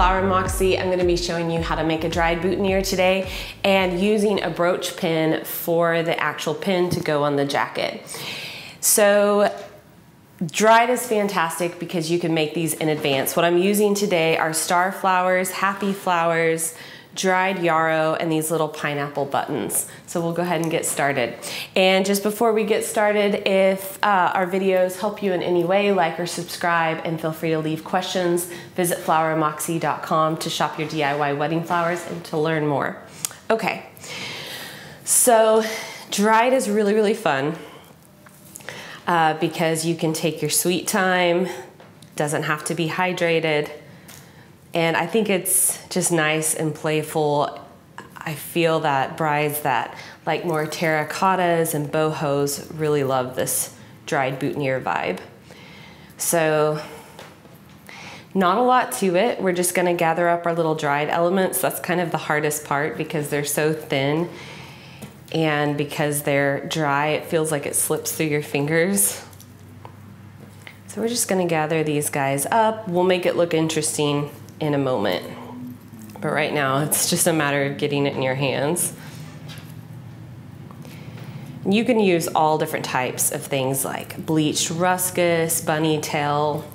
Flower Moxie. I'm gonna be showing you how to make a dried boutonniere today and using a brooch pin for the actual pin to go on the jacket. So dried is fantastic because you can make these in advance. What I'm using today are star flowers, happy flowers, dried yarrow, and these little pineapple buttons. So we'll go ahead and get started. And just before we get started, if our videos help you in any way, like or subscribe, and feel free to leave questions. Visit flowermoxie.com to shop your DIY wedding flowers and to learn more. Okay, so dried is really, really fun because you can take your sweet time, doesn't have to be hydrated. And I think it's just nice and playful. I feel that brides that like more terracottas and bohos really love this dried boutonniere vibe. So not a lot to it. We're just gonna gather up our little dried elements. That's kind of the hardest part because they're so thin, and because they're dry, it feels like it slips through your fingers. So we're just gonna gather these guys up. We'll make it look interesting in a moment, but right now it's just a matter of getting it in your hands. You can use all different types of things like bleached ruscus, bunny tail.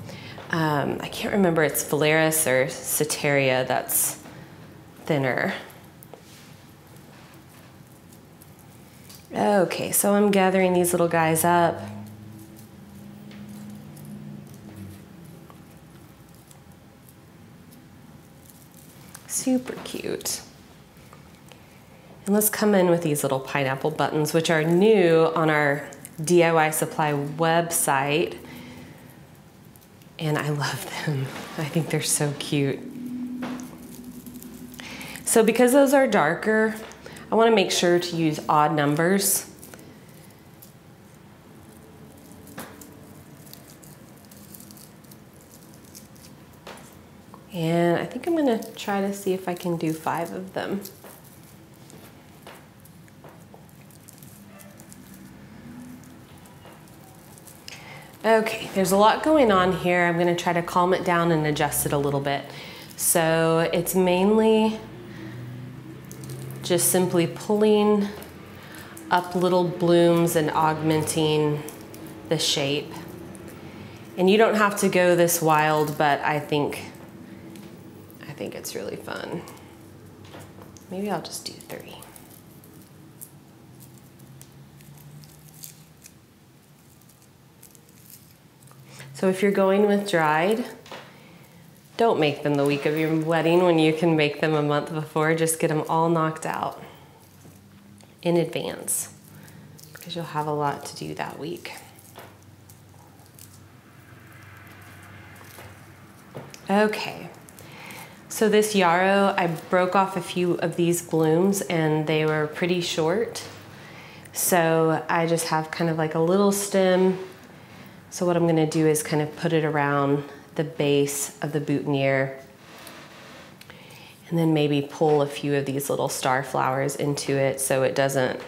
I can't remember, it's Veleris or Ceteria that's thinner. Okay, so I'm gathering these little guys up. Super cute. And let's come in with these little pineapple buttons, which are new on our DIY supply website. And I love them. I think they're so cute. So because those are darker, I want to make sure to use odd numbers. And I think I'm gonna try to see if I can do 5 of them. Okay, there's a lot going on here. I'm gonna try to calm it down and adjust it a little bit. So it's mainly just simply pulling up little blooms and augmenting the shape. And you don't have to go this wild, but I think it's really fun. Maybe I'll just do 3. So if you're going with dried, don't make them the week of your wedding when you can make them a month before. Just get them all knocked out in advance because you'll have a lot to do that week. Okay. So this yarrow, I broke off a few of these blooms and they were pretty short. So I just have kind of like a little stem. So what I'm gonna do is kind of put it around the base of the boutonniere and then maybe pull a few of these little star flowers into it so it doesn't,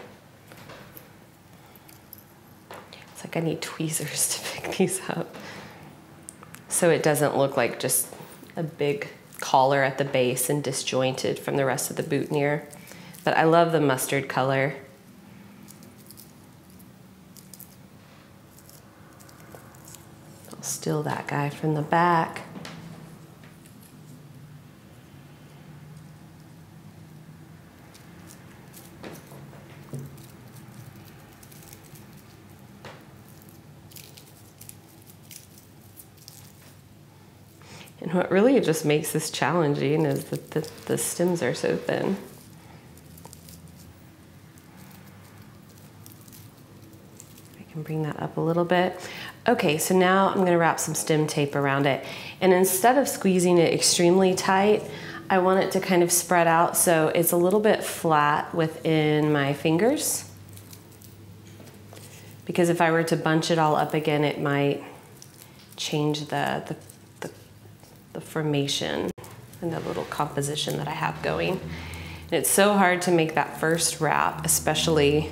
it's like I need tweezers to pick these up. So it doesn't look like just a big collar at the base and disjointed from the rest of the boutonniere. But I love the mustard color. I'll steal that guy from the back. And what really just makes this challenging is that the stems are so thin. I can bring that up a little bit. Okay, so now I'm gonna wrap some stem tape around it. And instead of squeezing it extremely tight, I want it to kind of spread out so it's a little bit flat within my fingers. Because if I were to bunch it all up again, it might change the formation and the little composition that I have going. And it's so hard to make that first wrap, especially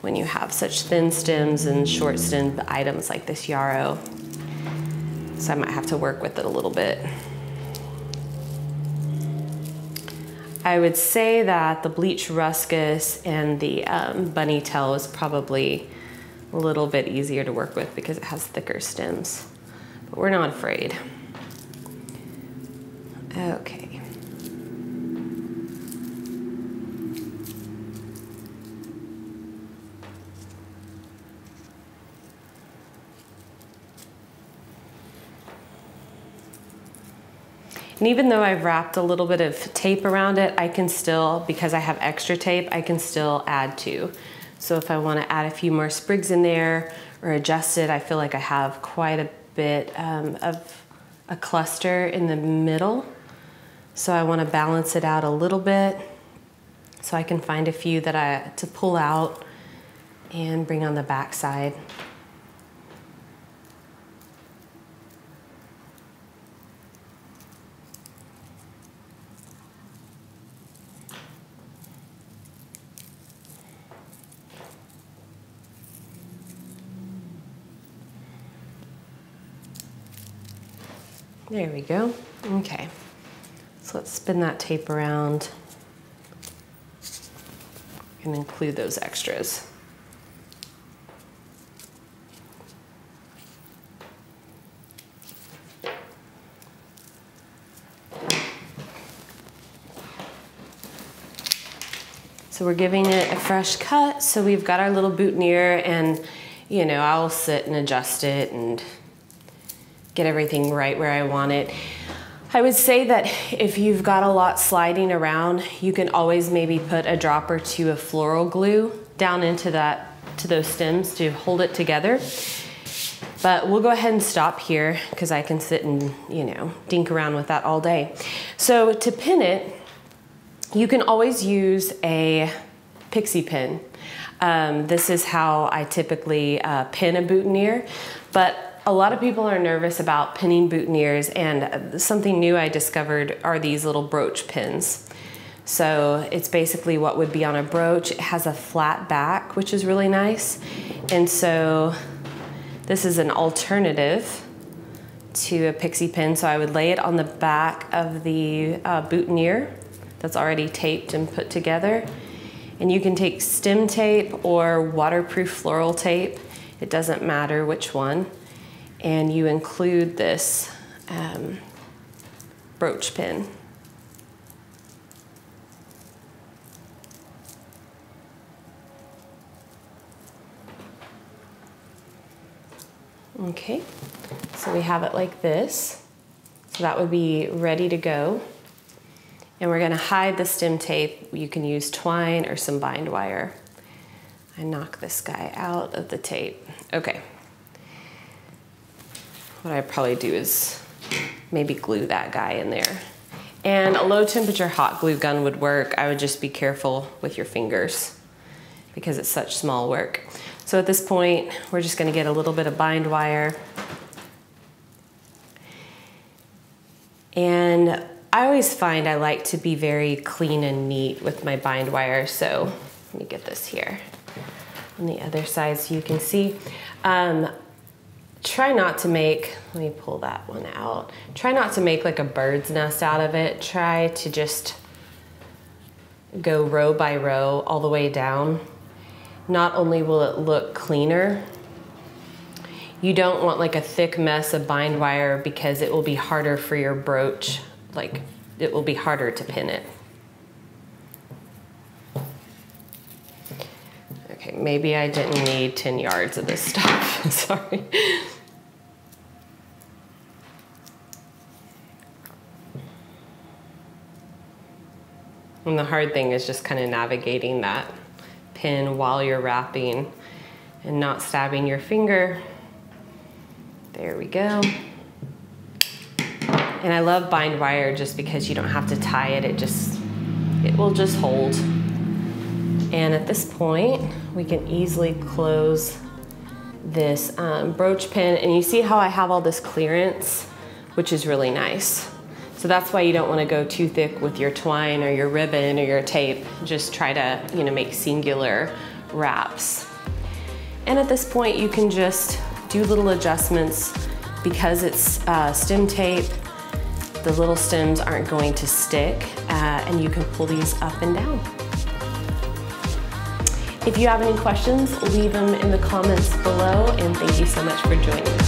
when you have such thin stems and short stemmed items like this yarrow. So I might have to work with it a little bit. I would say that the bleach ruscus and the bunny tail is probably a little bit easier to work with because it has thicker stems, but we're not afraid. Okay. And even though I've wrapped a little bit of tape around it, I can still, because I have extra tape, I can still add to. So if I want to add a few more sprigs in there or adjust it, I feel like I have quite a bit of a cluster in the middle. So I want to balance it out a little bit so I can find a few that to pull out and bring on the back side. There we go. Okay, so let's spin that tape around and include those extras. So we're giving it a fresh cut. So we've got our little boutonniere, and you know, I'll sit and adjust it and get everything right where I want it. I would say that if you've got a lot sliding around, you can always maybe put a drop or two of floral glue down into those stems to hold it together. But we'll go ahead and stop here because I can sit and, you know, dink around with that all day. So to pin it, you can always use a pixie pin. This is how I typically pin a boutonniere, but a lot of people are nervous about pinning boutonnieres, and something new I discovered are these little brooch pins. So it's basically what would be on a brooch. It has a flat back, which is really nice. And so this is an alternative to a pixie pin. So I would lay it on the back of the boutonniere that's already taped and put together. And you can take stem tape or waterproof floral tape. It doesn't matter which one. And you include this brooch pin. Okay, so we have it like this. So that would be ready to go. And we're gonna hide the stem tape. You can use twine or some bind wire. I knock this guy out of the tape. Okay. What I probably do is maybe glue that guy in there. And a low temperature hot glue gun would work. I would just be careful with your fingers because it's such small work. So at this point, we're just gonna get a little bit of bind wire. And I always find I like to be very clean and neat with my bind wire. So let me get this here on the other side so you can see. Try not to make, let me pull that one out. Try not to make like a bird's nest out of it. Try to just go row by row all the way down. Not only will it look cleaner, you don't want like a thick mess of bind wire because it will be harder for your brooch. Like it will be harder to pin it. Okay, maybe I didn't need 10 yards of this stuff, sorry. And the hard thing is just kind of navigating that pin while you're wrapping and not stabbing your finger. There we go. And I love bind wire just because you don't have to tie it. It will just hold. And at this point, we can easily close this brooch pin. And you see how I have all this clearance, which is really nice. So that's why you don't want to go too thick with your twine or your ribbon or your tape. Just try to, you know, make singular wraps. And at this point, you can just do little adjustments because it's stem tape. The little stems aren't going to stick, and you can pull these up and down. If you have any questions, leave them in the comments below, and thank you so much for joining us.